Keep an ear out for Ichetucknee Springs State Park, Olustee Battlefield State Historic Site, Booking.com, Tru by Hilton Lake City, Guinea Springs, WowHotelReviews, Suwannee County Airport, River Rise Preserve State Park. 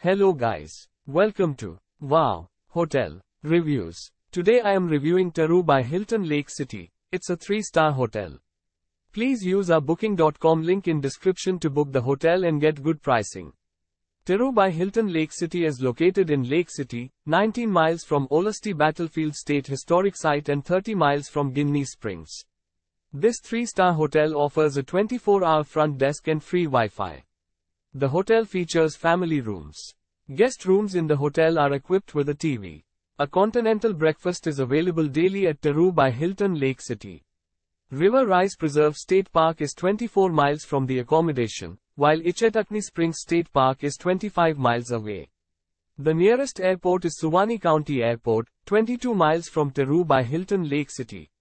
Hello guys, welcome to Wow Hotel Reviews. Today I am reviewing Tru by Hilton Lake City. It's a 3-star hotel. Please use our booking.com link in description to book the hotel and get good pricing. Tru by Hilton Lake City is located in Lake City, 19 miles from Olustee Battlefield State Historic Site and 30 miles from Guinea Springs. This 3-star hotel offers a 24-hour front desk and free Wi-Fi. The hotel features family rooms. Guest rooms in the hotel are equipped with a TV. A continental breakfast is available daily at Tru by Hilton Lake City. River Rise Preserve State Park is 24 miles from the accommodation, while Ichetucknee Springs State Park is 25 miles away. The nearest airport is Suwannee County Airport, 22 miles from Tru by Hilton Lake City.